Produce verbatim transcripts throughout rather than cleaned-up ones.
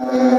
Amen.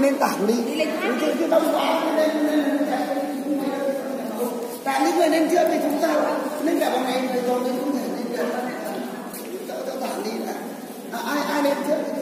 Lên tảng đi, đi lên chứ đông quá nên tại những người lên trước thì chúng ta nên cả bọn này rồi thì không thể lên được, tảng đi là ai ai lên trước